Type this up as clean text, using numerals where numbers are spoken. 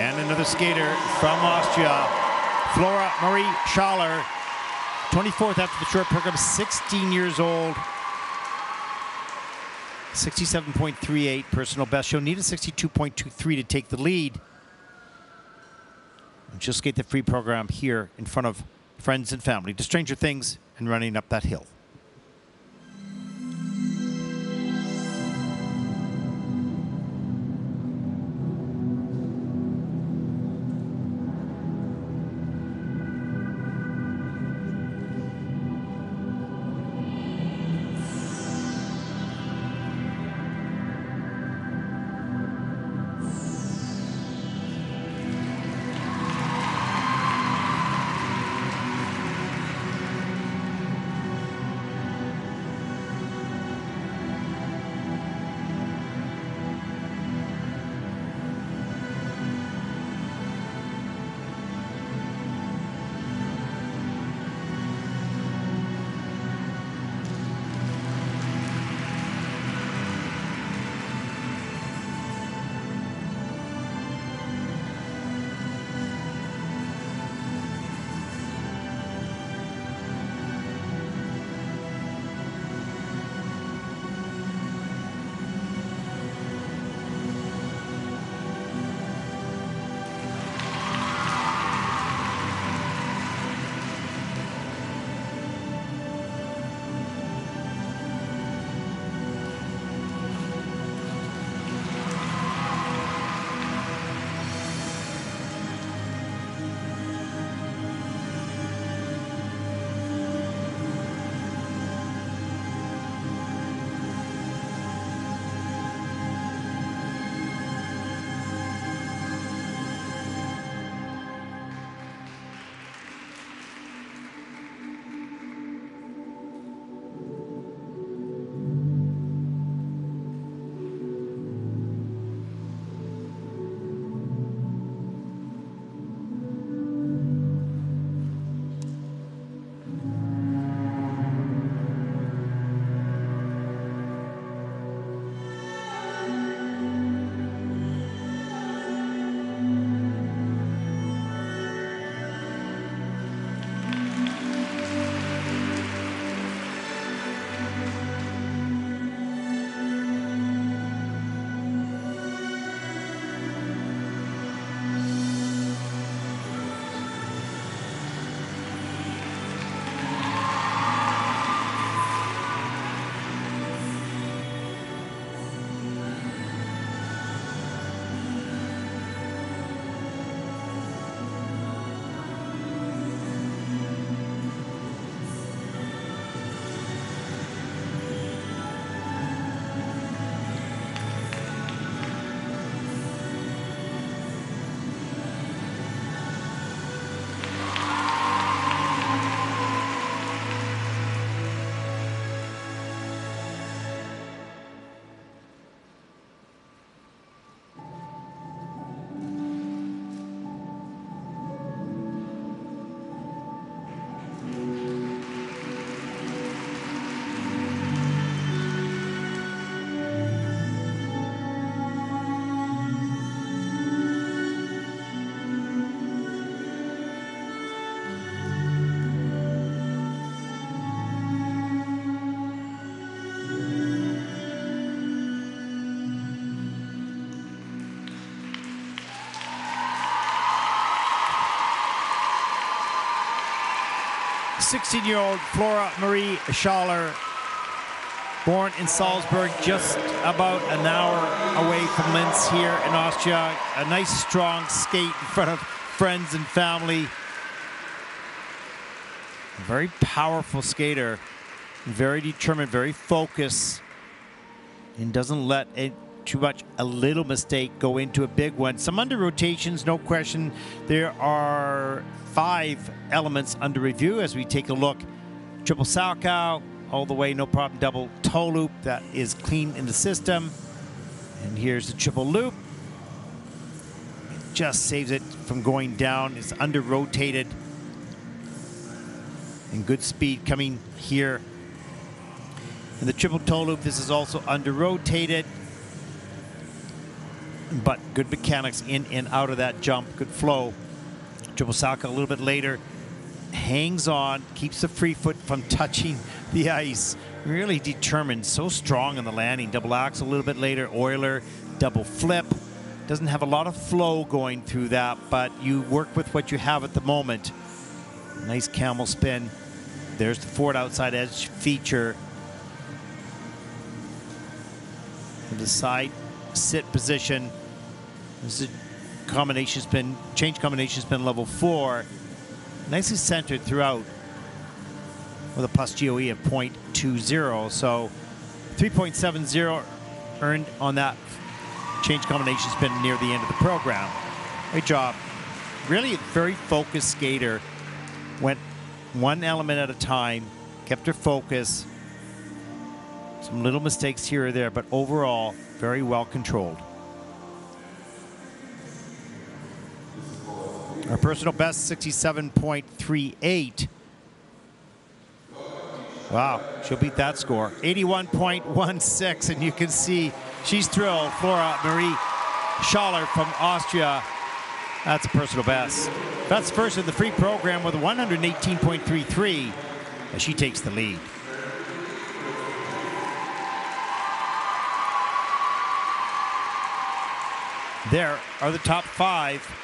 And another skater from Austria, Flora Marie Schaller, 24th after the short program, 16 years old. 67.38 personal best. She'll need a 62.23 to take the lead. And she'll skate the free program here in front of friends and family. To Stranger Things and Running Up That Hill. Sixteen-year-old Flora Marie Schaller, born in Salzburg, just about an hour away from Linz here in Austria. A nice strong skate in front of friends and family. A very powerful skater, very determined, very focused, and doesn't let it too much a little mistake go into a big one. Some under rotations, no question. There are 5 elements under review as we take a look. Triple salchow all the way, no problem. Double toe loop, that is clean in the system. And here's the triple loop. It just saves it from going down. It's under rotated. And good speed coming here. And the triple toe loop, this is also under rotated. but good mechanics in and out of that jump, good flow. Jibosaka a little bit later hangs on, keeps the free foot from touching the ice. Really determined, so strong in the landing. Double axel a little bit later, Euler, double flip. Doesn't have a lot of flow going through that, but you work with what you have at the moment. Nice camel spin. There's the forward outside edge feature. The side sit position. This is a combination spin, change combination spin level 4. Nicely centered throughout with a plus GOE of 0.20. So 3.70 earned on that change combination spin near the end of the program. Great job. Really a very focused skater. Went one element at a time, kept her focus. Some little mistakes here or there, but overall, very well controlled. Our personal best, 67.38. Wow, she'll beat that score. 81.16, and you can see she's thrilled. Flora Marie Schaller from Austria. That's a personal best. That's first in the free program with 118.33, as she takes the lead. There are the top 5.